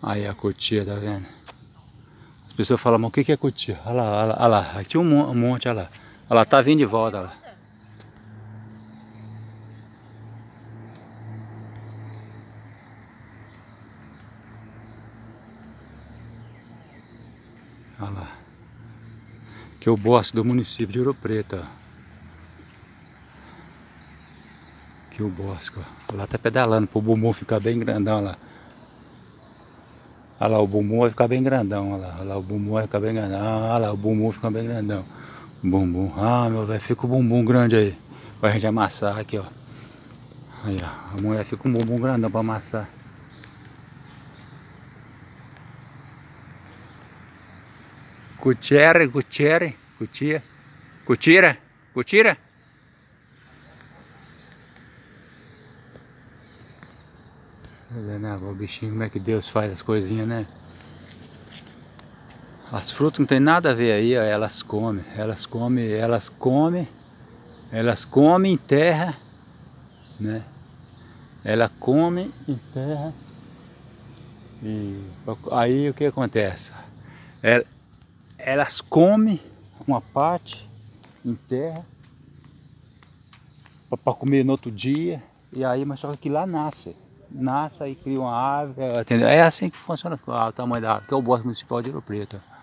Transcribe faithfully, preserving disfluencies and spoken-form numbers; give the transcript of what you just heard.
Aí a cutia, tá vendo? As pessoas falam, mas o que é cutia? Olha lá, olha lá, olha lá. Aqui tinha um monte, olha lá. Olha lá, tá vindo de volta, olha lá. Olha lá. Que é o bosque do município de Ouro Preto, ó. Aqui o bosque, ó. Lá tá pedalando pro bumbum ficar bem grandão, olha lá. Olha lá, o bumbum vai ficar bem grandão, olha lá. Olha lá, o bumbum vai ficar bem grandão. Olha lá, o bumbum fica bem grandão. Bumbum, ah, meu velho, fica o bumbum grande aí. Vai a gente amassar aqui, ó. Aí, ó. A mulher fica com um bumbum grandão pra amassar. Cutia, cutia, cutia, cutira, cutira. O bichinho, como é que Deus faz as coisinhas, né? As frutas não tem nada a ver aí, ó, elas comem, elas comem, elas comem, elas comem em terra, né? Ela come em terra e aí o que acontece? Ela, elas comem uma parte em terra para comer no outro dia e aí, mas só que lá nasce. Nasce e cria uma árvore, entendeu? É assim que funciona o tamanho da árvore, que é o bosque municipal de Ouro Preto.